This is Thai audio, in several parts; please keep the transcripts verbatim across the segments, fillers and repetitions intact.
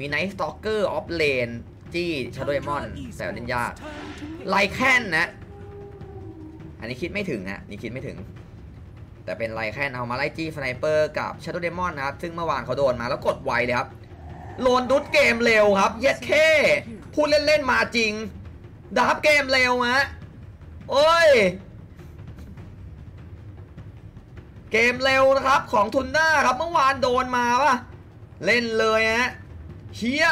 มีไนท์สตอกเกอร์ออฟเลนจี้ชาโดว์เอมอนแต่เล่นยากไลแคนนะอันนี้คิดไม่ถึงฮะนี่คิดไม่ถึงแต่เป็นไลแคนเอามาไล่จี้สไนเปอร์กับชาโดว์เอมอนนะครับซึ่งเมื่อวานเขาโดนมาแล้วกดไวเลยครับโลนดุดเกมเร็วครับเย็ดแค่พูดเล่นๆมาจริงดับเกมเร็วฮะโอ้ยเกมเร็วนะครับของทุนหน้าครับเมื่อวานโดนมาป่ะเล่นเลยฮะเฮีย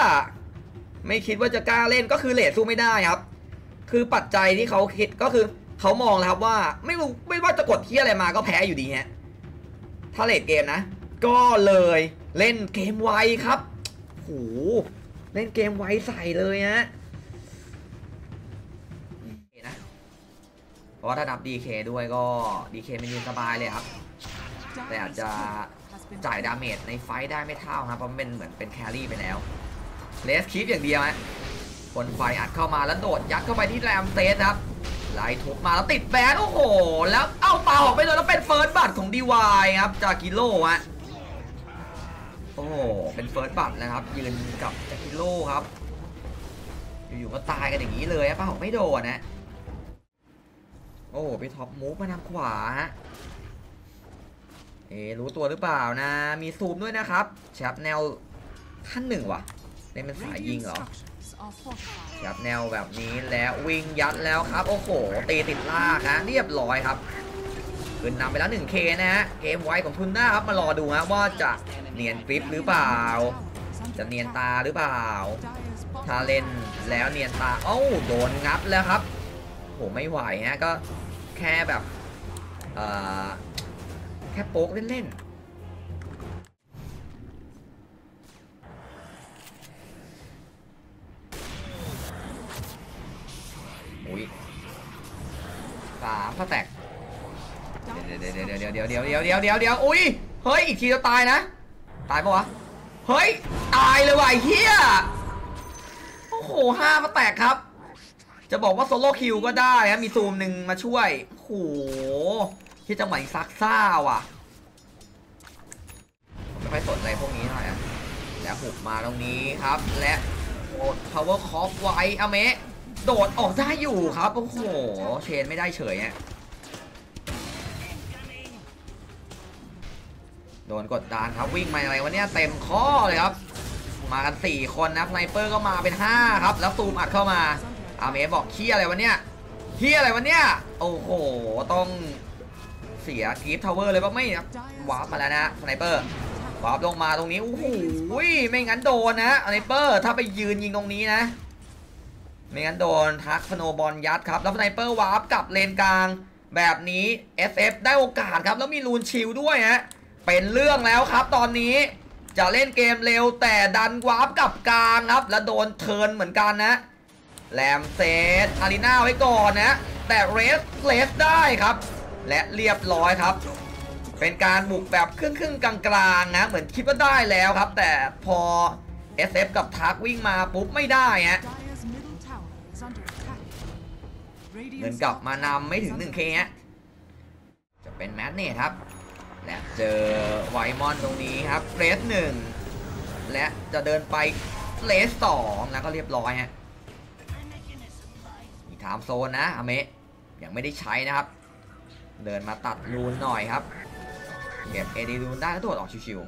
ไม่คิดว่าจะกล้าเล่นก็คือเลทสู้ไม่ได้ครับคือปัจจัยที่เขาคิดก็คือเขามองแล้วครับว่าไม่รู้ไม่ว่าจะกดเฮียอะไรมาก็แพ้อยู่ดีฮะถ้าเลทเกมนะก็เลยเล่นเกมไวครับโหเล่นเกมไวใส่เลยฮะนะเพราะถ้าดับ ดี เค ด้วยก็ ดี เค มันยืนสบายเลยครับแต่อาจจะจ่ายดาเมจในไฟได้ไม่เท่าครับเพราะมันเป็นเหมือนเป็นแครี่ไปแล้วเลสคีฟอย่างเดียวฮะคนไฟอัดเข้ามาแล้วโดดยัดเข้าไปที่แรมเตสครับไล่ทุบมาแล้วติดแบนโอ้โหแล้วเอ้าเป่าออกไปเลยแล้วเป็นเฟิร์สบัตของดีวายครับจากกิโลฮะโอ้โหเป็นเฟิร์สบัตนะครับยืนกับจากกิโลครับอยู่ๆก็ตายกันอย่างนี้เลยเป่าไม่โดนนะโอ้ไปท็อปมูฟมาทางขวาฮะเอรู้ตัวหรือเปล่านะมีซูมด้วยนะครับแชปแนวท่านหนึ่งว่ะนี่มันสายยิงเหรอแชปแนวแบบนี้แล้ววิ่งยัดแล้วครับโอ้โหตีติดลากนะเรียบร้อยครับขึ้นนำไปแล้ว หนึ่งเค นะฮะเกมไวของทุนหน้าครับมารอดูฮะว่าจะเนียนกริปหรือเปล่าจะเนียนตาหรือเปล่าถ้าเล่นแล้วเนียนตาเอ้าโดนงับแล้วครับโอ้โหไม่ไหวฮะก็แค่แบบเอ่อแค่โป๊กเล่นๆอุ้ยสามพะแตกเดี๋ยวเดี๋ยวเดี๋ยวเดี๋ยวเดี๋ยวเดี๋ยวเดี๋ยวเดี๋ยวเดี๋ยวอุ้ยเฮ้ยอีกทีจะตายนะตายปะวะเฮ้ยตายเลยว่ะเฮียโอ้โหห้าพะแตกครับจะบอกว่าโซโล่คิวก็ได้นะมีซูมหนึ่งมาช่วยโอ้โหที่จังหวะซักซ่าว่ะผมไม่ค่อยสนใจพวกนี้เท่าไหร่นะแล้วหุบมาตรงนี้ครับและโอ้ power cop ไว้อเมะโดดออกได้อยู่ครับโอ้โหเชนไม่ได้เฉยเนี่ยโดนกดดันครับวิ่งมาอะไรวะเนี่ยเต็มข้อเลยครับมากันสี่คนนะสไนเปอร์ก็มาเป็นห้าครับแล้วซูมอัดเข้ามาอาเมะบอกเฮียอะไรวะเนี่ยเฮียอะไรวะเนี่ยโอ้โหต้องเสียกรีฟทาวเวอร์เลยป่ะไม่นะวาร์ปมาแล้วนะสไนเปอร์วาร์ปลงมาตรงนี้โอ้โหไม่งั้นโดนนะสไนเปอร์ถ้าไปยืนยิงตรงนี้นะไม่งั้นโดนทักสโนบอลยัดครับแล้วสไนเปอร์วาร์ปกลับเลนกลางแบบนี้ เอส เอฟ ได้โอกาสครับแล้วมีลูนชิลด้วยฮะเป็นเรื่องแล้วครับตอนนี้จะเล่นเกมเร็วแต่ดันวาร์ปกลับกลางครับแล้วโดนเทิร์นเหมือนกันนะแรมเซตอารีนาไว้ก่อนนะแต่เรสเลสได้ครับและเรียบร้อยครับเป็นการบุกแบบครึ่งๆกลางๆนะเหมือนคิดว่าได้แล้วครับแต่พอ เอส เอฟ กับทักวิ่งมาปุ๊บไม่ได้ฮะเดินกลับมานำไม่ถึง หนึ่งเค ฮะจะเป็นแมตช์เนทครับและเจอไวมอนตรงนี้ครับเรสหนึ่งและจะเดินไปเรสสองแล้วก็เรียบร้อยฮะถามโซนนะอเมะยังไม่ได้ใช้นะครับเดินมาตัดรูนหน่อยครับเก็บเอดีรูนได้แล้วตัวออกชิว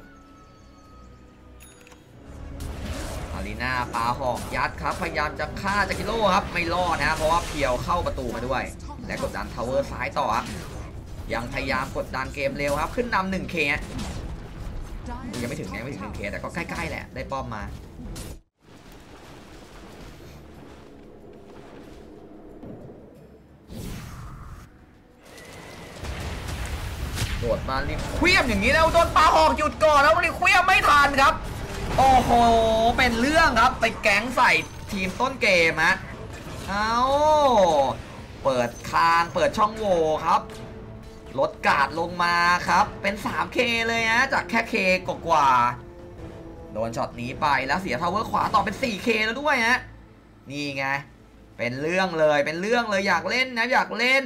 ๆอารีนาปาหอกยัดครับพยายามจะฆ่าจากกิโลครับไม่รอดนะเพราะว่าเพียวเข้าประตูมาด้วยและกดดันทาวเวอร์ซ้ายต่อครับยังพยายามกดดันเกมเร็วครับขึ้นนำหนึ่งเคยังไม่ถึงยังไม่ถึงหนึ่งเคแต่ก็ใกล้ๆแหละได้ป้อมมาโดดมารีเควียมอย่างนี้แล้วโดนปลาหอกหยุดก่อนแล้วรีเควียมไม่ทันครับโอ้โหเป็นเรื่องครับไปแก๊งใส่ทีมต้นเกมฮะเอาเปิดคางเปิดช่องโหว่ครับลดการ์ดลงมาครับเป็น สามเค เลยนะจากแค่ เค กว่าๆโดนช็อตนี้ไปแล้วเสียพาวเวอร์ขวาต่อเป็น สี่เค แล้วด้วยฮะนี่ไงเป็นเรื่องเลยเป็นเรื่องเลยอยากเล่นนะอยากเล่น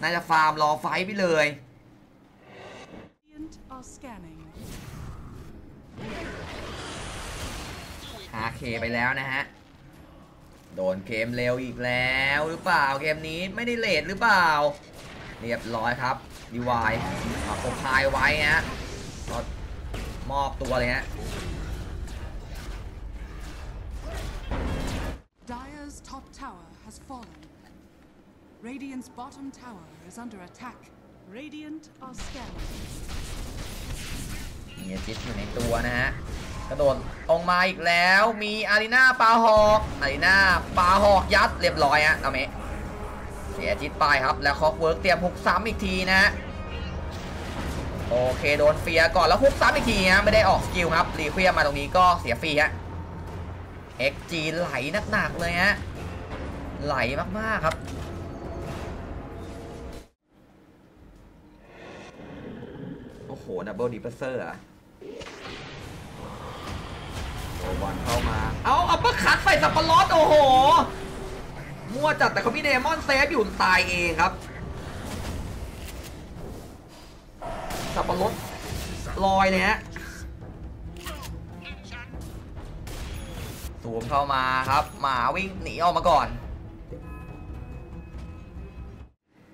น่าจะฟาร์มรอไฟไปเลย ห้าเค ไปแล้วนะฮะโดนเกมเร็วอีกแล้วหรือเปล่าเกมนี้ไม่ได้เลทหรือเปล่าเรียบร้อยครับดีวายเอาโคพายไว้ฮะก็มอบตัวเลยฮะRadiant's bottom tower is under attack. Radiant are scanning. มีจิตอยู่ในตัวนะฮะกระโดดลงมาอีกแล้วมีอารีนาปาหอกอารีนาปาหอกยัดเรียบร้อยฮะเอาเมะเสียจิตไปครับแล้วคอกเวิร์กเตรียมฮุกซ้ำอีกทีนะฮะโอเคโดนเฟียก่อนแล้วฮุกซ้ำอีกทีฮะไม่ได้ออกสกิลครับรีเฟียมาตรงนี้ก็เสียฟรีฮะ เอ็กซ์ จี ไหลหนักๆเลยฮะไหลมากๆครับโอ้โหดับเบิลดิปเซอร์อะโอบอลเข้ามาเอาอัปเปอร์คัทใส่สับปะรดโอ้โหมั่วจัดแต่เขามีเดมอนเซฟอยู่ตายเองครับสับปะรดลอยเลยฮะสูมเข้ามาครับหมาวิ่งหนีออกมาก่อน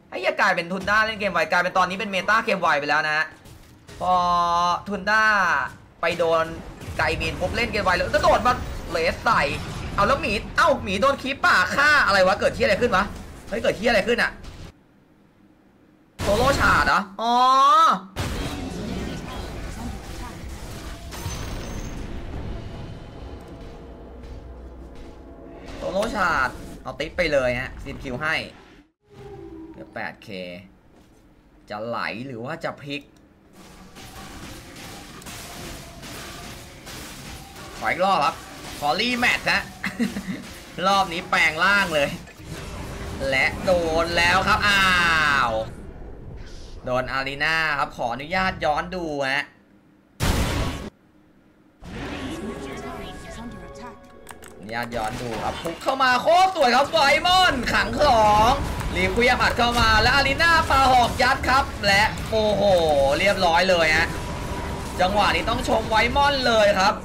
ให้กลายเป็นทุนด้าเล่นเกมไวกลายเป็นตอนนี้เป็นเมตาเกมไวไปแล้วนะฮะพอทุนด้าไปโดนไกมีนปุ๊บเล่นเกมไวเลยกระโดดมาเลสใส่เอาแล้วหมีเอ้าหมีโดนคีปป่าฆ่าอะไรวะเกิดที่อะไรขึ้นวะเฮ้ยเกิดที่อะไรขึ้นอะโซโล่ชาร์ดเหรออ๋อโซโล่ชาร์ดเอาติ๊บไปเลยฮะซิมคิวให้เดี๋ยว แปดเค จะไหลหรือว่าจะพลิกขออีกรอบครับขอรีแมตช์นะ รอบนี้แปลงล่างเลยและโดนแล้วครับอ้าวโดนอารีนาครับขออนุญาตย้อนดูฮะอนุญาตย้อนดูครับพุกเข้ามาโคตรสวยครับไวมอนขังของรีคุยอัดเข้ามาแล้วอารีนาปาหอกยัดครับและโอ้โหเรียบร้อยเลยฮะจังหวะนี้ต้องชมไวมอนเลยครับ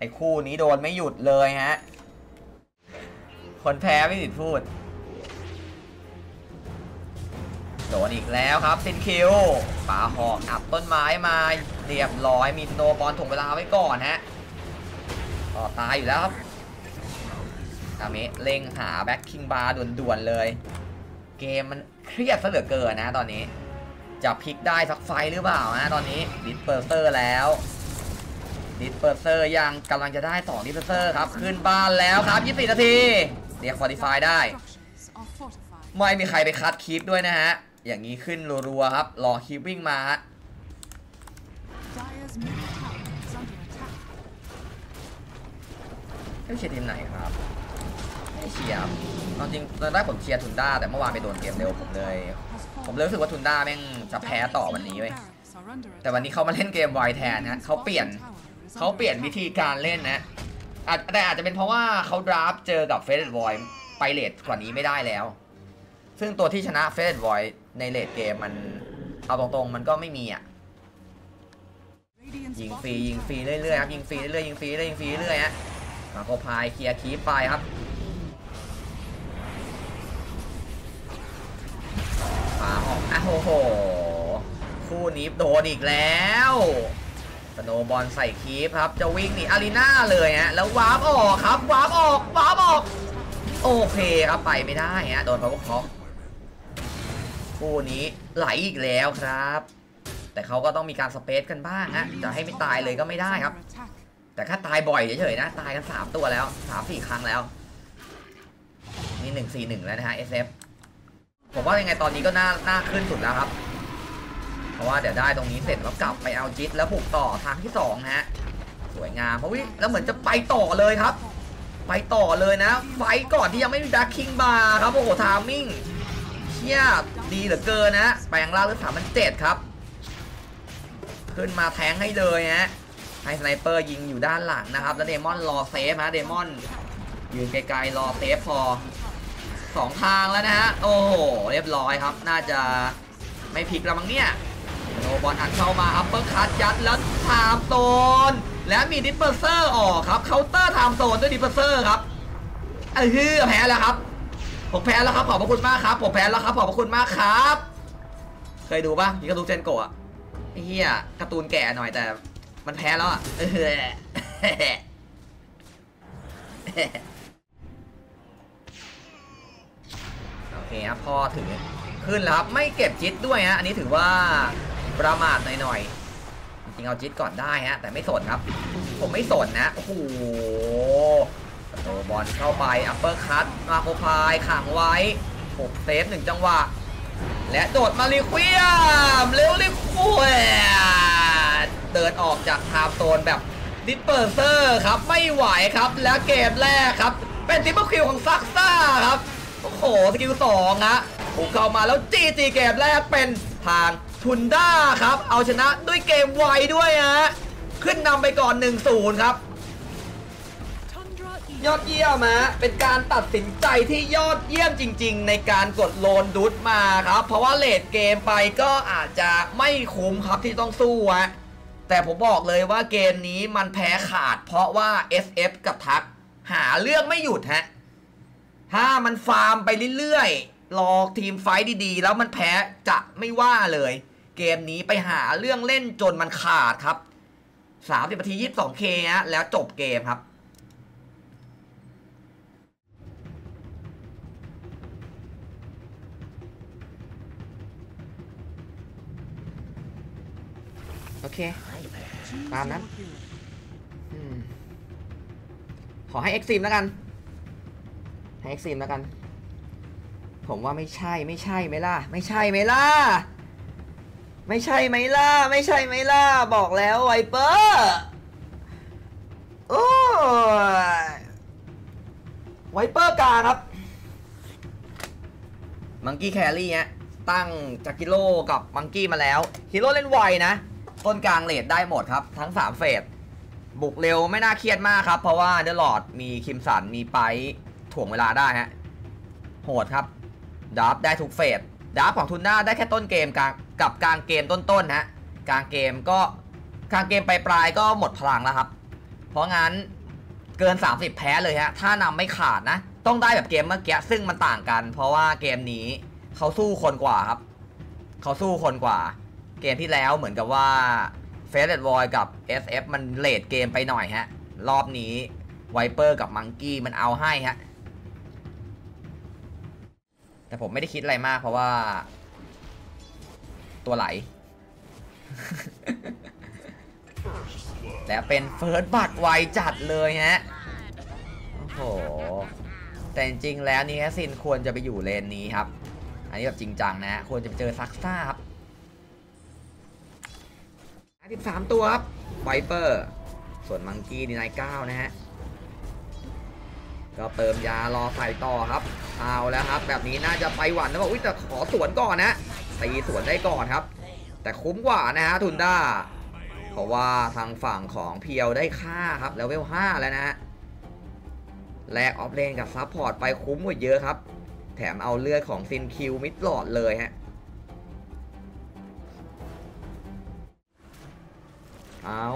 ไอ้คู่นี้โดนไม่หยุดเลยฮะคนแพ้ไม่ติดพูดโดนอีกแล้วครับซินคิวปาหอกอัดต้นไม้มาเรียบร้อยมีสโนว์บอลถ่วงเวลาไว้ก่อนฮะตายอยู่แล้วครับตามนี้เล็งหาแบ็คคิงบาร์ด่วนๆเลยเกมมันเครียดซะเหลือเกินนะตอนนี้จะพลิกได้สักไฟหรือเปล่านะตอนนี้ดิสเปอร์เซอร์แล้วดิสเปอร์เซอร์ยังกำลังจะได้สองดิสเปอร์เซอร์ครับขึ้นบ้านแล้วครับยี่สิบสี่นาทีเรียกควอลิฟายได้ไม่มีใครไปคัดคลิปด้วยนะฮะอย่างนี้ขึ้นรัวๆครับรอคลิปวิ่งมาเชียร์ทีมไหนครับไม่เชียร์ตอนจริงตอนแรกผมเชียร์ทุนด้าแต่เมื่อวานไปโดนเกมเร็วผมเลยผมเลยรู้สึกว่าทุนด้าแม่งจะแพ้ต่อวันนี้เว้ยแต่วันนี้เขามาเล่นเกมไวแทนนะเขาเปลี่ยนเขาเปลี่ยนวิธีการเล่นนะแต่อาจจะเป็นเพราะว่าเขาดราฟเจอกับเฟสต์วอยไปเลทกว่านี้ไม่ได้แล้วซึ่งตัวที่ชนะเฟสต์วอยในเลทเกมมันเอาตรงๆมันก็ไม่มีอ่ะยิงฟรียิงฟรีเรื่อยๆครับยิงฟรีเรื่อยๆยิงฟรีเรื่อยๆยิงฟรีเรื่อยๆฮะมาโคพายเคลียร์คีไปครับมาออกอ้าวโอ้โหคู่นี้โดนอีกแล้วสโนบอลใส่คีปครับจะวิ่งหนีอารีนาเลยฮะแล้ววาร์ปออกครับวาร์ปออกวาร์ปออกโอเคครับไปไม่ได้ฮะโดนเขาก็พอกคู่นี้ไหลอีกแล้วครับแต่เขาก็ต้องมีการสเปซกันบ้างฮะจะให้ไม่ตายเลยก็ไม่ได้ครับแต่ถ้าตายบ่อยเฉยๆนะตายกันสามตัวแล้ว สามสี่ ครั้งแล้วนี่หนึ่งสี่หนึ่งแล้วนะฮะ เอส เอฟ ผมว่ายังไงตอนนี้ก็น่าน่าขึ้นสุดแล้วครับเพราะว่าเดี๋ยวได้ตรงนี้เสร็จแล้วกลับไปเอาจิตแล้วบุกต่อทางที่สองฮะสวยงามเพราะวิแล้วเหมือนจะไปต่อเลยครับไปต่อเลยนะไฟก่อนที่ยังไม่มีดักคิงบาร์ครับโอ้โหทามมิ่งเชี่ยดีเหลือเกินนะแปลงล่างเลือดสามพันเจ็ดครับขึ้นมาแทงให้เลยฮะให้สไนเปอร์ยิงอยู่ด้านหลังนะครับแล้วเดมอนรอเซฟฮะเดมอนยืนไกลๆรอเซฟพอสองทางแล้วนะฮะโอ้โหเรียบร้อยครับน่าจะไม่พลิกแล้วมั้งเนี่ยโน บอลอัดเข้ามาอัปเปอร์คัทยัดแล้วทามโซนและมีดิปเปอร์เซอร์ออกครับเคาน์เตอร์ทามโซนด้วยดิปเปอร์เซอร์ครับเออแพ้แล้วครับผมแพ้แล้วครับขอบพระคุณมากครับผมแพ้แล้วครับขอบพระคุณมากครับเคยดูป่ะมีการ์ตูนเจนโกะเฮียการ์ตูนแก่หน่อยแต่มันแพ้แล้วอ่ะเออโอเคครับพ่อถึงขึ้นแล้วครับไม่เก็บจิตด้วยฮะอันนี้ถือว่าประมาทหน่อยๆจริงเอาจิตก่อนได้ฮะแต่ไม่สนครับผมไม่สนนะโอ้โหบอลเข้าไปอัปเปอร์คัทมาโคพายขังไว้หกเซฟหนึ่งจังหวะและโดดมาลิควีมเร็วลิควีมเดินออกจากทาร์โซนแบบดิปเปอร์เซอร์ครับไม่ไหวครับและเกมแรกครับเป็นดิปเปอร์คิวของซักซ่าครับโอ้โหสกิลสองฮะผูกเข้ามาแล้วจีจีเกมแรกเป็นทางทุนด้าครับเอาชนะด้วยเกมไวด้วยฮะขึ้นนำไปก่อน หนึ่งศูนย์ ครับยอดเยี่ยมฮะเป็นการตัดสินใจที่ยอดเยี่ยมจริงๆในการกดโลนดุสมาครับเพราะว่าเลทเกมไปก็อาจจะไม่คุ้มครับที่ต้องสู้ฮะแต่ผมบอกเลยว่าเกมนี้มันแพ้ขาดเพราะว่า เอส เอฟ กับทักหาเรื่องไม่หยุดฮะถ้ามันฟาร์มไปเรื่อยๆรอทีมไฟท์ดีๆแล้วมันแพ้จะไม่ว่าเลยเกมนี้ไปหาเรื่องเล่นจนมันขาดครับสามสิบนาที ยี่สิบสองเค ฮะแล้วจบเกมครับโอเคตามนั้นขอให้ Xtreme แล้วกันให้ Xtreme แล้วกันผมว่าไม่ใช่ไม่ใช่ไหมล่ะไม่ใช่ไหมล่ะไม่ใช่ไหมล่ะไม่ใช่ไหมล่ะบอกแล้วไวเปอร์โอ้ไวเปอร์กาครับมังกี้แครี่เนี่ยตั้งจากกิโลกับมังกี้มาแล้วกิโลเล่นไวนะต้นกลางเลดได้หมดครับทั้งสามเฟสบุกเร็วไม่น่าเครียดมากครับเพราะว่าเดลอดมีคิมสันมีไปถ่วงเวลาได้ฮะโหดครับดับได้ทุกเฟสดับของทุนด้าได้แค่ต้นเกมกลางกับกลางเกมต้นๆฮะกลางเกมก็กลางเกมปลายๆก็หมดพลังแล้วครับเพราะงั้นเกินสามสิบแพ้เลยฮะถ้านำไม่ขาดนะต้องได้แบบเกมเมื่อกี้ซึ่งมันต่างกันเพราะว่าเกมนี้เขาสู้คนกว่าครับเขาสู้คนกว่าเกมที่แล้วเหมือนกับว่าเฟสเดดวอยกับ เอส เอฟ มันเลทเกมไปหน่อยฮะรอบนี้ไวเปอร์กับมังกี้มันเอาให้ฮะแต่ผมไม่ได้คิดอะไรมากเพราะว่าตัวไหล แต่เป็นเฟิร์สบัตไวจัดเลยฮะโอ้โหแต่จริงแล้วนี่แฮซินควรจะไปอยู่เลนนี้ครับอันนี้แบบจริงจังนะควรจะไปเจอซักซ่าครับสิบสามตัวครับไวเปอร์ส่วนมังกี้ดีนายเก้านะฮะก็เติมยารอใส่ต่อครับเอาแล้วครับแบบนี้น่าจะไปหวั่นแล้วบอกอุ้ยแต่ขอสวนก่อนนะตีสวนได้ก่อนครับแต่คุ้มกว่านะฮะทุนด้าเพราะว่าทางฝั่งของเพียวได้ค่าครับแล้วเลเวลห้าแล้วนะฮะแลกออฟเลนกับซัพพอร์ตไปคุ้มกว่าเยอะครับแถมเอาเลือดของซินคิวมิดหลอดเลยฮะเอา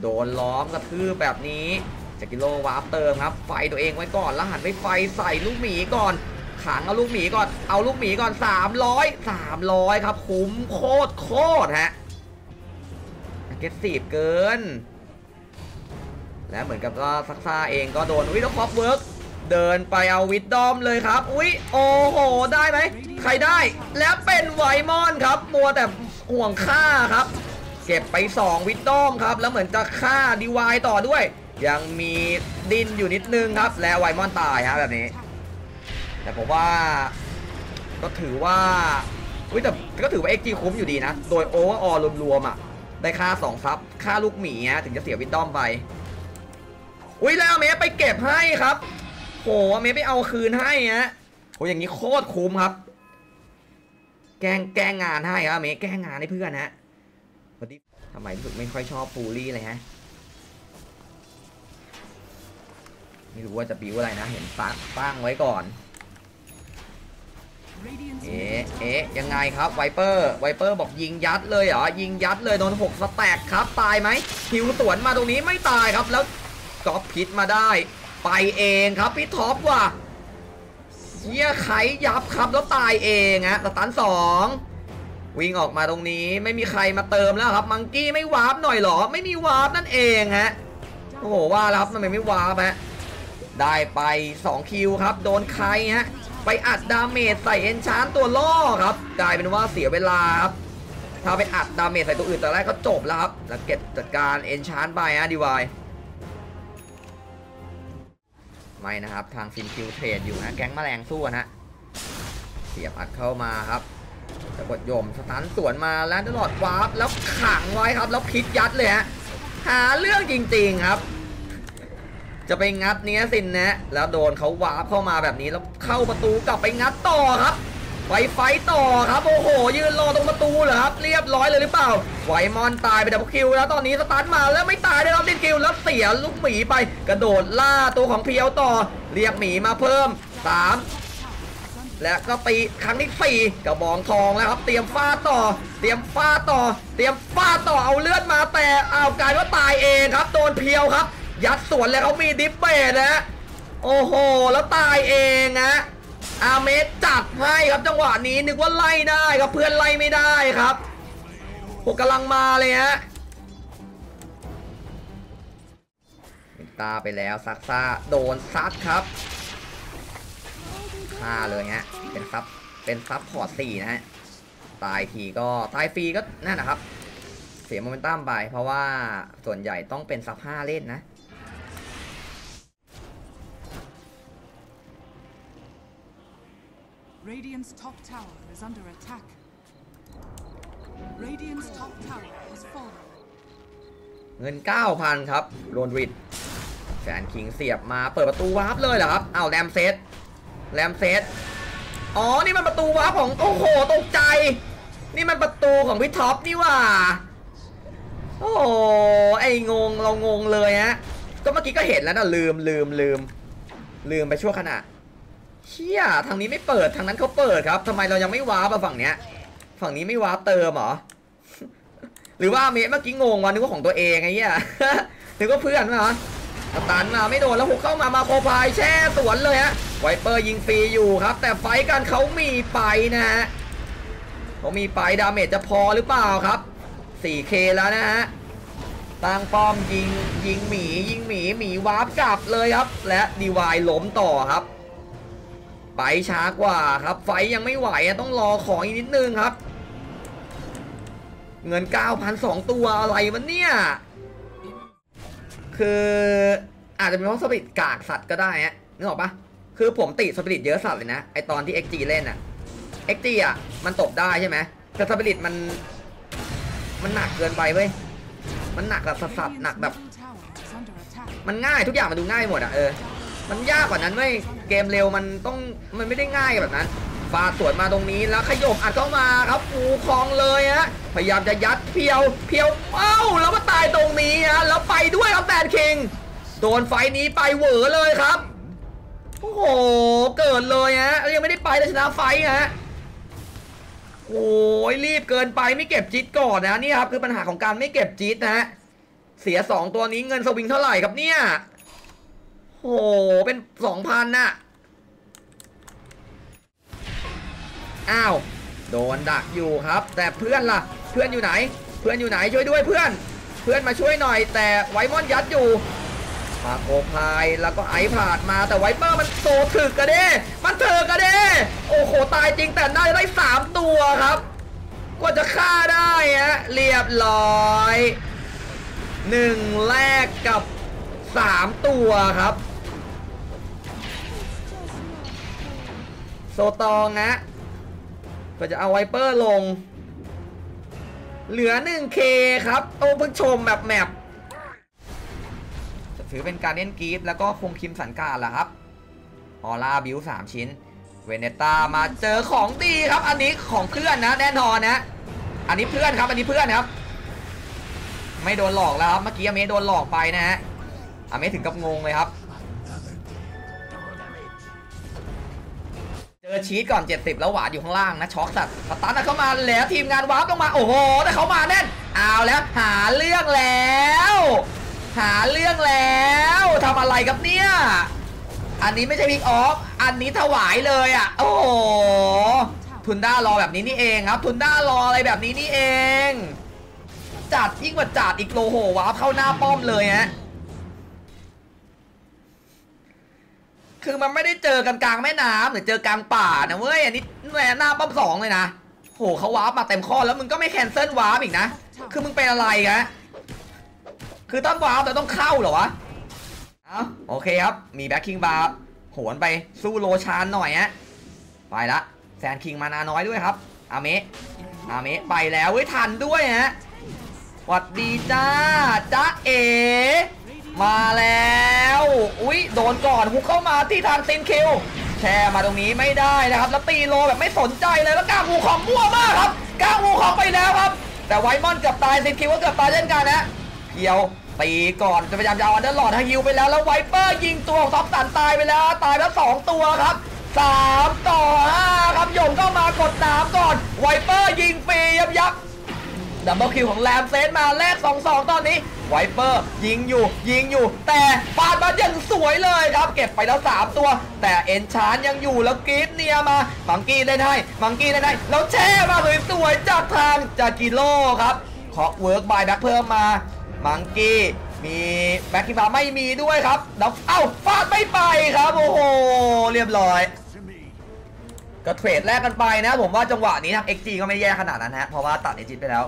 โดนล้อมกระทืบแบบนี้จากกิโลวาร์ปเติมครับไฟตัวเองไว้ก่อนแล้วหันไปไฟใส่ลูกหมีก่อนขังเอาลูกหมีก่อนเอาลูกหมีก่อนสามร้อย สามร้อยครับคุ้มโคตรโคตรฮะเก็ตสีบเกินและเหมือนกับว่าซักซ่าเองก็โดนอุ้ยแล้วคอปเวิร์กเดินไปเอาวิดดอมเลยครับอุ้ยโอ้โหได้ไหมใครได้แล้วเป็นไวมอนครับมัวแต่ห่วงค่าครับเก็บไปสองวิดดอมครับแล้วเหมือนจะฆ่าดีวายต่อด้วยยังมีดินอยู่นิดนึงครับและไวมอนตายฮะแบบนี้แต่ผมว่าก็ถือว่าอุ้ยแต่ก็ถือว่า เอ็กซ์ จี คุ้มอยู่ดีนะโดยโอเวอร์ออลรวมๆอ่ะได้ค่าสองซับค่าลูกหมีถึงจะเสียวิดดอมไปอุ้ยแล้วเมไปเก็บให้ครับโหเมไปเอาคืนให้ฮะโหอย่างนี้โคตรคุ้มครับแกงแกงงานให้ครับเมแกงงานให้เพื่อนฮะทำไมรู้สึกไม่ค่อยชอบฟูรี่เลยฮะไม่รู้ว่าจะบิวอะไรนะเห็นตั้งไว้ก่อน เอ๊ะเอ๊ะยังไงครับไวเปอร์ไวเปอร์บอกยิงยัดเลยเหรอยิงยัดเลยโดนหกสแต็กครับตายไหมคิวสวนมาตรงนี้ไม่ตายครับแล้วก๊อปพิษมาได้ไปเองครับพิษท็อปว่ะเสียไขยับครับแล้วตายเองฮะสตันสองวิ่งออกมาตรงนี้ไม่มีใครมาเติมแล้วครับมังกี้ไม่วาร์ปหน่อยหรอไม่มีวาร์ปนั่นเองฮะโอ้โหว่าแล้วครับทำไมไม่วาร์ปฮะได้ไปสองคิวครับโดนใครฮะไปอัดดาเมจใส่เอนชานตัวล่อครับกลายเป็นว่าเสียเวลาครับถ้าไปอัดดาเมจใส่ตัวอื่นแต่แรกก็จบแล้วครับแล้วเก็บจัดการเอนชานไปฮะดีวายไม่นะครับทางซินคิวเทรดอยู่นะแก๊งแมลงสู้นะเสียบอัดเข้ามาครับจะกดโยมสตันสวนมาแล้วตลอดวาร์ปแล้วขังไว้ครับแล้วพิษยัดเลยฮะหาเรื่องจริงๆครับจะไปงัดเนี้ยสินนะแล้วโดนเขาวาร์ปเข้ามาแบบนี้แล้วเข้าประตูกลับไปงัดต่อครับไปไฟต่อครับโอ้โหยืนรอตรงประตูเหรอครับเรียบร้อยเลยหรือเปล่าไวมอนตายไปดับคิวแล้วตอนนี้สตาร์ทมาแล้วไม่ตายได้รับดิคิวแล้วเสียลูกหมีไปกระโดดล่าตัวของเพียวต่อเรียกหมีมาเพิ่มสามและก็ตีครั้งที่สี่กระบองทองแล้วครับเตรียมฟาดต่อเตรียมฟาดต่อเตรียมฟาดต่อเอาเลือดมาแต่เอากายก็ตายเองครับโดนเพียวครับยัดสวนแล้วเขามีดิฟเบตนะโอ้โหแล้วตายเองนะอาเมสจัดให้ครับจังหวะนี้นึกว่าไล่ได้ครับเพื่อนไล่ไม่ได้ครับพวกกำลังมาเลยฮะตาไปแล้วซักซ่าโดนซัดครับฆ่าเลยฮะเป็นซับเป็นซับพอร์ตสี่นะฮะตายทีก็ตายฟรีก็นั่นนะครับเสียโมเมนตัมไปเพราะว่าส่วนใหญ่ต้องเป็นซับห้าเล่นนะRadiant's top tower is under attack. Radiant's top tower has fallen. เงิน เก้าพัน ครับโรนวิดแฟนคิงเสียบมาเปิดประตูวาร์ปเลยเหรอครับอ้าวแรมเซตแรมเซตอ๋อนี่มันประตูวาร์ปของโอ้โหตกใจนี่มันประตูของพี่ท็อปนี่ว่าโอ้โหไอ้งงเรางงเลยฮะก็เมื่อกี้ก็เห็นแล้วนะลืมลืมลืมลืมไปชั่วขณะเชี่ยทางนี้ไม่เปิดทางนั้นเขาเปิดครับทำไมเรายังไม่วาร์ปอะฝั่งเนี้ยฝั่งนี้ไม่วาร์ปเติมหรอหรือว่าเมเมื่อกี้งงว่านึกว่าของตัวเองไอ้เหี้ยนึกว่าเพื่อนไหมฮะตันมาไม่โดนแล้วหุกเข้ามามาโคพายแช่สวนเลยฮะไวเปอร์ยิงฟรีอยู่ครับแต่ไฟกันเขามีไปนะฮะเขามีไปดาเมจจะพอหรือเปล่าครับ สี่เค แล้วนะฮะตั้งป้อมยิงยิงหมียิงหมีหมีวาร์ปกลับเลยครับและดีวายล้มต่อครับไฟช้ากว่าครับไฟยังไม่ไหวต้องรอของอีกนิดนึงครับเงิน เก้าพันสอง ตัวอะไรมันเนี่ยคืออาจจะเป็นเพราะสปิริตกากสัตว์ก็ได้ฮะนึกออกปะคือผมติสปิริตเยอะสัตว์เลยนะไอตอนที่ เอ็กซ์ จี เล่นอะ เอ็กซ์ จี อะมันตบได้ใช่ไหมแต่สปิริตมันมันหนักเกินไปเว้ยมันหนักแบบสัตว์หนักแบบมันง่ายทุกอย่างมันดูง่ายหมดอะเออมันยากกว่านั้นเว้ยเกมเร็วมันต้องมันไม่ได้ง่ายแบบนั้นฟาดสวนมาตรงนี้แล้วขยบอัดเข้ามาครับปูคลองเลยฮะพยายามจะยัดเพียวเพียวเอ้าแล้วมาตายตรงนี้ฮะแล้วไปด้วยครับแฟนคิงโดนไฟนี้ไปเหวอเลยครับโอ้โหเกิดเลยฮะยังไม่ได้ไปเลยชนะไฟฮะโอ้ยรีบเกินไปไม่เก็บจิตก่อนนะนี่ครับคือปัญหาของการไม่เก็บจิตนะฮะเสียสองตัวนี้เงินสวิงเท่าไหร่ครับเนี่ยโอ้เป็น สองพัน น่ะอ้าวโดนดักอยู่ครับแต่เพื่อนล่ะเพื่อนอยู่ไหนเพื่อนอยู่ไหนช่วยด้วยเพื่อนเพื่อนมาช่วยหน่อยแต่ไวมอนยัดอยู่มาโคพายแล้วก็ไอผ่านมาแต่ไวเปอร์มันโตถึกกระเด้มันเถิกกระเด้โอ้โหตายจริงแต่ได้ได้สามตัวครับกว่าจะฆ่าได้ฮะเรียบร้อยหนึ่งแรกกับสามตัวครับโซตองนะก็จะเอาไวเปอร์ลงเหลือ หนึ่งเค ครับโอ้เพิ่งชมแบบแมปถือเป็นการเล่นกีฟแล้วก็คงคิมสันการล่ะครับออร่าบิวสามชิ้นเวเนต้ามาเจอของดีครับอันนี้ของเพื่อนนะแน่นอนนะอันนี้เพื่อนครับอันนี้เพื่อนครับไม่โดนหลอกแล้วครับเมื่อกี้อเมโดนหลอกไปนะฮะอเมถึงกับงงเลยครับเจอ อชีตก่อนเจ็ดสิบแล้วหวานอยู่ข้างล่างนะช็อกสัตว์ตันเข้ามาแล้วทีมงานวาร์ปลงมาโอ้โหถ้าเขามาแน่นเอาแล้วหาเรื่องแล้วหาเรื่องแล้วทำอะไรครับเนี่ยอันนี้ไม่ใช่พิกออฟอันนี้ถวายเลยอ่ะโอ้โหทุนด้ารอแบบนี้นี่เองครับทุนด้ารออะไรแบบนี้นี่เองจัดยิ่งกว่าจัดอีกโลโหวาร์ปเข้าหน้าป้อมเลยฮะคือมันไม่ได้เจอกันกลางแม่น้ำหรือเจอกลางป่านะเว้ยอันนี้หน้าป้อมสองเลยนะโหเขาวาร์ปมาเต็มข้อแล้วมึงก็ไม่แคนเซิลวาร์ปอีกนะคือมึงเป็นอะไรกะคือต้องวาร์ปแต่ต้องเข้าเหรอวะอ้าวโอเคครับมีแบ็คคิงบาร์โหนไปสู้โลชานหน่อยฮะไปละแซนคิงมานาน้อยด้วยครับอาเมะอาเมะไปแล้วเว้ยทันด้วยฮะสวัสดีจ้าจ้าเอมาแล้วอุ้ยโดนก่อนฮุกเข้ามาที่ทางซินคิวแช่มาตรงนี้ไม่ได้นะครับแล้วตีโลแบบไม่สนใจเลยแล้วก้าวหูของมั่วมากครับก้าวหูของไปแล้วครับแต่ไวมอนเกือบตายซินคิวก็เกือบตายเช่นกันนะเกี่ยวตีก่อนจะพยายามจะเอาอันเดอร์ลอดให้ฮิวไปแล้วแล้วไวเปอร์ยิงตัวของท็อปสันตายไปแล้วตายแล้วสองตัวครับสามต่อห้าครับโยงเข้ามากดน้ำก่อนไวเปอร์ยิงฟรียับยับดับเบิลคิวของแรมเซนมาแลกสองสองตอนนี้ไวเปอร์ยิงอยู่ยิงอยู่แต่ปาดมาอย่างสวยเลยครับเก็บไปแล้วสามตัวแต่เอ็นชานยังอยู่แล้วกรีฟเนียมามังกี้ได้ได้มังกี้ได้ได้แล้วแช่มาสวยๆจากทางจากกิโลครับขอเวิร์กบายแบ็คเพิ่มมามังกี้มีแบ็คกิ้งบาร์ไม่มีด้วยครับแล้วเอ้าฟาดไม่ไปครับโอ้โหเรียบร้อยก็เทรดแลกกันไปนะผมว่าจังหวะนี้ทาง เอ็กซ์ จี ก็ไม่แย่ขนาดนั้นฮะเพราะว่าตัดเอจิตไปแล้ว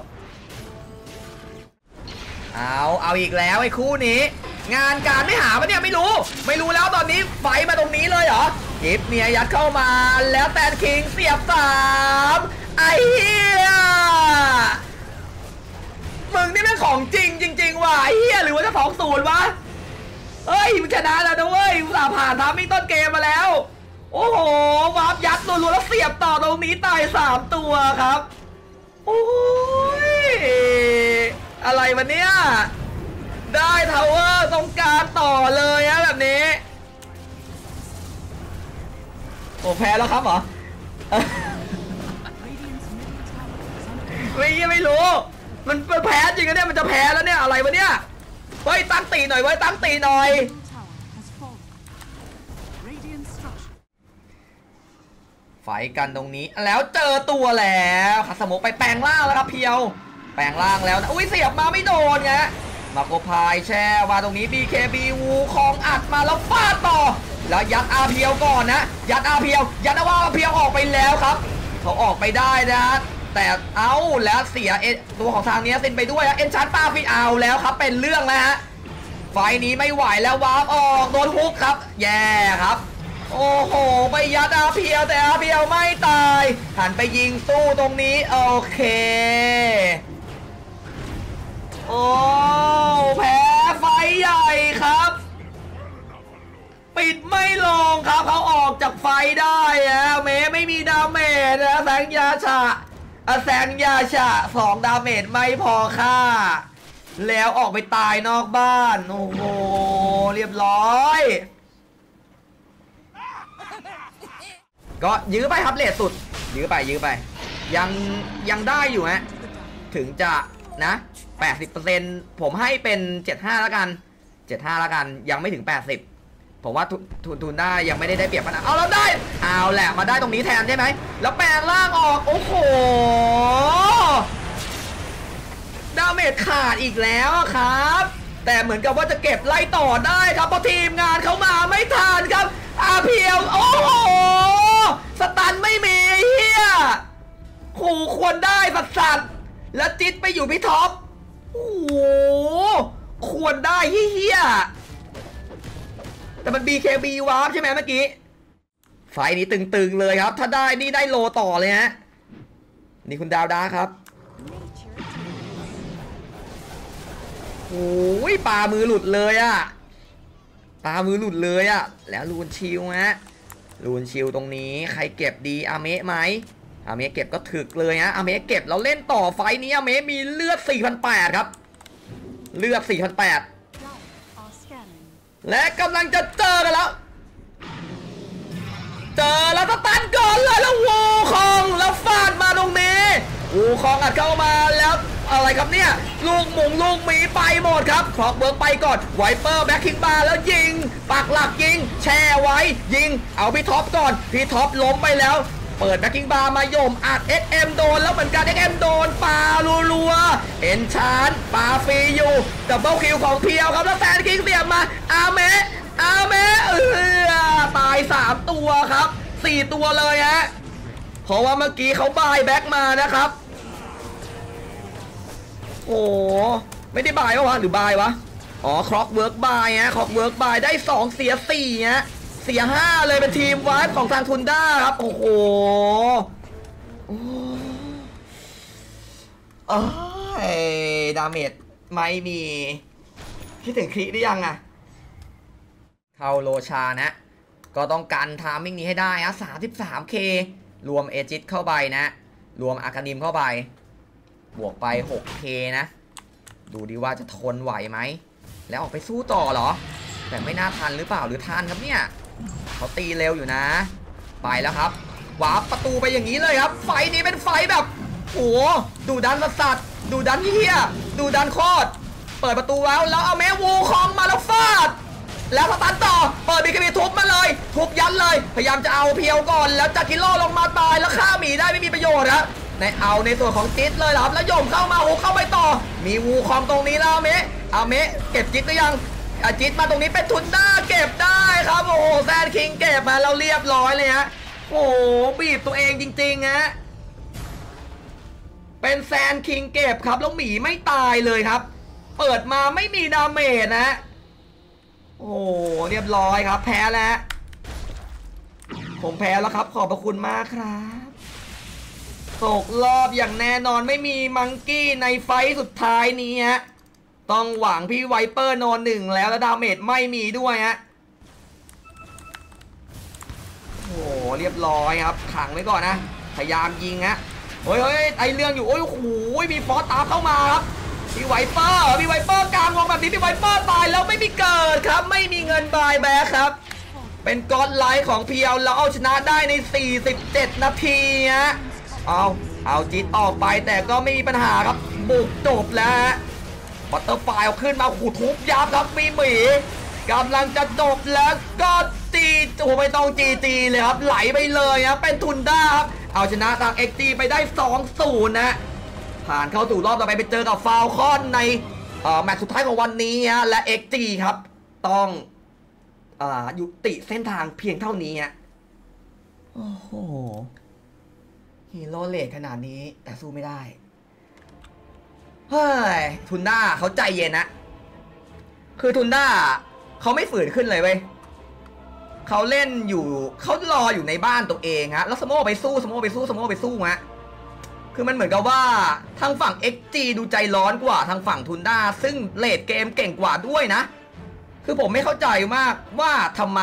เอาเอาอีกแล้วไอ้คู่นี้งานการไม่หาปะเนี่ยไม่รู้ไม่รู้แล้วตอนนี้ไฟมาตรงนี้เลยเหรอกิฟเนียยัดเข้ามาแล้วแซนคิงเสียบสามไอ้เหี้ยมึงนี่เป็นของจริงจริงๆว่ะไอ้เหี้ยหรือว่าจะสองศูนย์วะเฮ้ยมึงชนะแล้วนะเว้ยมึงผ่านทามมิ่งต้นเกมมาแล้วโอ้โหวาร์ปยัดตัวรัวแล้วเสียบต่อตรงนี้ตายสามตัวครับโอ้ยอะไรวะเนี่ยได้ทาวเวอร์ตรงกลางต่อเลยนะแบบนี้โอ้แพ้แล้วครับเหรอ ไม่ไม่รู้มันแพ้จริงนะเนี่ยมันจะแพ้แล้วเนี่ยอะไรวะเนี่ยเฮ้ยตั้งตีหน่อยเว้ยตั้งตีหน่อยไฟกันตรงนี้แล้วเจอตัวแล้วขัดสมองไปแปลงล่างแล้วครับเพียวแปลงล่างแล้วนะอุ้ยเสียบมาไม่โดนไงมาโกพายแช่มาตรงนี้ บี เค บี วูของอัดมาแล้วฟาดต่อแล้วยัดอาเพียวก่อนนะยัดอาเพียวยัดอาว่าเพียวออกไปแล้วครับเขาออกไปได้นะแต่เอาแล้วเสียเอตัวของทางนี้ซินไปด้วยเอ็นชาร์ตปาฟีเอาแล้วครับเป็นเรื่องนะฮะไฟนี้ไม่ไหวแล้ววาร์ปออกโดนฮุกครับแย่ครับโอ้โหไปยัดอาเพียวแต่อาเพียวไม่ตายหันไปยิงสู้ตรงนี้โอเคโอ้แพ้ไฟใหญ่ครับปิดไม่ลงครับเขาออกจากไฟได้แล้วเมไม่มีดาเมจนะแสงยาฉะแสงยาฉะสองดาเมจไม่พอค่าแล้วออกไปตายนอกบ้านโอ้โหเรียบร้อยก็ยื้อไปครับเลทสุดยื้อไปยื้อไปยังยังได้อยู่ฮะถึงจะนะ แปดสิบเปอร์เซ็นต์ ผมให้เป็นเจ็ดสิบห้าแล้วกันเจ็ดสิบห้าแล้วกันยังไม่ถึงแปดสิบผมว่าทุนทุนได้ยังไม่ได้ได้เปรียบขนาดเอาแล้วได้เอาแหละมาได้ตรงนี้แทนใช่ไหมแล้วแปลงล่างออกโอ้โหดาเมจขาดอีกแล้วครับแต่เหมือนกับว่าจะเก็บไล่ต่อได้ครับเพราะทีมงานเขามาไม่ทันครับอาเพียวโอ้โหสตันไม่มีเฮียขู่ควรได้สัตว์สัตว์แล้วจิตไปอยู่พี่ท็อปโอ้โหควรได้เฮียแต่มัน บี เค บี วาร์ปใช่ไหมเมื่อกี้ไฟนี้ตึงๆเลยครับถ้าได้นี่ได้โลต่อเลยฮะนี่คุณดาวดาครับโอ้ยปลามือหลุดเลยอะปลามือหลุดเลยอะแล้วลูนชิวฮะลูนชิวตรงนี้ใครเก็บดีอาเมะไหมอาเมะเก็บก็ถึกเลยฮะอาเมะเก็บแล้วเล่นต่อไฟนี้อาเมะมีเลือด สี่พันแปดร้อย ครับเลือด สี่พันแปดร้อย และกำลังจะเจอกันแล้วเจอแล้วสตันก่อนเล อูคองอัดเข้ามาแล้วอะไรครับเนี่ยลูกหมุงลูกหมีไปหมดครับคล็อกเบิร์กไปก่อนไวเปอร์แบ็คคิงบาร์แล้วยิงปักหลักยิงแช่ไว้ยิงเอาพี่ท็อปก่อนพี่ท็อปล้มไปแล้วเปิดแบ็คกิ้งบาร์มาโยมอัด เอส เอ็ม โดนแล้วเหมือนกัน เอส เอ็ม โดนปาลัวๆเอ็นชานปาฟรีอยู่ดับเบิลคิวของเพียวครับแล้วแฟนกิ้งเสียบมาอาเมะอาเมะเออตายสามตัวครับสี่ตัวเลยฮะเพราะว่าเมื่อกี้เขาบายแบ็คมานะครับโอ้ไม่ได้บายวะหรือบายวะอ๋อคล็อกเวิร์กบายฮะคล็อกเวิร์กบายได้สองเสียสี่ฮะเสียห้าเลยเป็นทีมวาร์ปของทางทุนด้าครับโอ้โหอ้ายดาเมจไม่มีคิดถึงคลิได้ยังอะเท่าโลชานะก็ต้องกันทามมิ่งนี้ให้ได้นะสามสิบสาม เค รวมเอจิตเข้าไปนะรวมอากานิมเข้าไปบวกไป หก เค นะดูดีว่าจะทนไหวไหมแล้วออกไปสู้ต่อเหรอแต่ไม่น่าทันหรือเปล่าหรือทันครับเนี่ยเขาตีเร็วอยู่นะไปแล้วครับวาร์ปประตูไปอย่างนี้เลยครับไฟนี้เป็นไฟแบบโอ้ดูดันประสาทดูดันเฮียดูดันโคตรเปิดประตูแล้วแล้วเอาแมววูคองมาแล้วฟาดแล้วสตันต่อเปิดบีเคบีทุบมาเลยทุบยันเลยพยายามจะเอาเพียวก่อนแล้วจากกิโลลงมาตายแล้วฆ่าหมีได้ไม่มีประโยชน์นะในเอาในส่วนของจิตเลยครับแล้วโยมเข้ามาโอ้เข้าไปต่อมีวูคองตรงนี้แล้วเมะเอาเมะเก็บจิตหรือยังอาจิตมาตรงนี้เป็นทุนด้าเก็บได้ครับโอ้โหแซนคิงเก็บมาเราเรียบร้อยเลยฮะโอ้โหบีบตัวเองจริงๆฮะเป็นแซนคิงเก็บครับแล้วหมีไม่ตายเลยครับเปิดมาไม่มีดาเมจนะโอ้โหเรียบร้อยครับแพ้แล้วผมแพ้แล้วครับขอบพระคุณมากครับตกรอบอย่างแน่นอนไม่มีมังกี้ในไฟต์สุดท้ายนี้ฮะต้องหวังพี่ไวเปอร์โนหนึ่งแล้วแล้วดาเมจไม่มีด้วยฮะโอ้เรียบร้อยครับขังไว้ก่อนนะพยายามยิงฮะเฮ้ยเฮ้ยไอเรื่องอยู่โอ้ยโอ้ยมีฟอสตามเข้ามาครับพี่ไวเปอร์พี่ไวเปอร์กลางวงแบบนี้พี่ไวเปอร์ตายแล้วไม่มีเกิดครับไม่มีเงินบายแบ็คครับเป็นก๊อตไลท์ของเพียวแล้วเอาชนะได้ในสี่สิบเจ็ดนาทีฮะเอาเอาจิตออกไปแต่ก็ไม่มีปัญหาครับบุกจบแล้วฮะบัตเตอร์ไฟล์ขึ้นมาขู่ทุบยับครับมีหมีกำลังจะจบแล้วก็ตีโอ้ไม่ต้องจีจีเลยครับไหลไปเลยครับเป็นทุนด้าครับเอาชนะทางเอ็กจีไปได้ สอง ศูนย์ นะผ่านเข้าสู่รอบต่อไปไปเจอกับฟาวคอนในแมตช์สุดท้ายของวันนี้ฮะและเอ็กจีครับต้องอ่ายุติเส้นทางเพียงเท่านี้ฮะโอ้โหฮีโร่เลทขนาดนี้แต่สู้ไม่ได้เฮ้ยทุนด้าเขาใจเย็นนะคือทุนด้าเขาไม่ฝืนขึ้นเลยเว้ยเขาเล่นอยู่เขารออยู่ในบ้านตัวเองฮะแล้วสโมไปสู้สโมไปสู้สโมไปสู้ฮะคือมันเหมือนกับว่าทางฝั่ง เอ็กซ์ จี ดูใจร้อนกว่าทางฝั่งทุนด้าซึ่งเลทเกมเก่งกว่าด้วยนะคือผมไม่เข้าใจมากว่าทำไม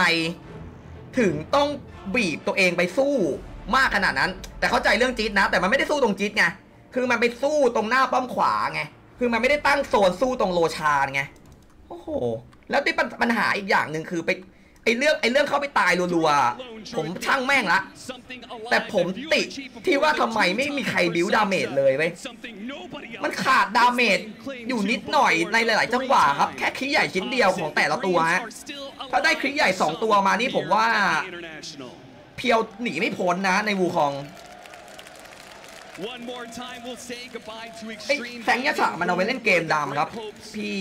ถึงต้องบีบตัวเองไปสู้มากขนาดนั้นแต่เข้าใจเรื่องจี๊ดนะแต่มันไม่ได้สู้ตรงจี๊ดไงคือมันไปสู้ตรงหน้าป้อมขวาไงคือมันไม่ได้ตั้งโซนสู้ตรงโลชาไงโอ้โหแล้วที่ปัญหาอีกอย่างหนึ่งคือไปไอ้เรื่องไอ้เรื่องเข้าไปตายรัวๆผมช่างแม่งละแต่ผมติที่ว่าทำไมไม่มีใครบิ้วดาเมจเลยเว้ยมันขาดดาเมจอยู่นิดหน่อยในหลายๆจังหวะครับแค่คลิกใหญ่ชิ้นเดียวของแต่ละตัวฮะถ้าได้คลิกใหญ่สองตัวมานี่ผมว่าเพียวหนีไม่พ้นนะในวูคองแสงยะฉะมันเอาไว้เล่นเกมดำครับพี่